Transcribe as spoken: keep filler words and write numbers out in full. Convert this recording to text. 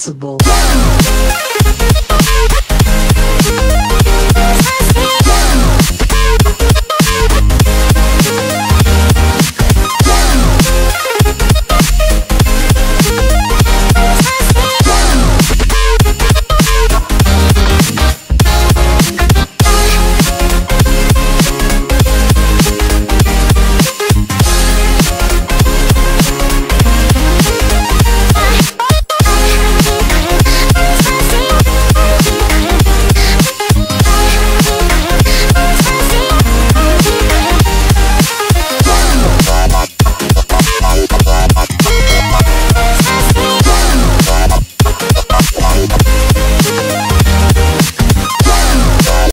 sensible.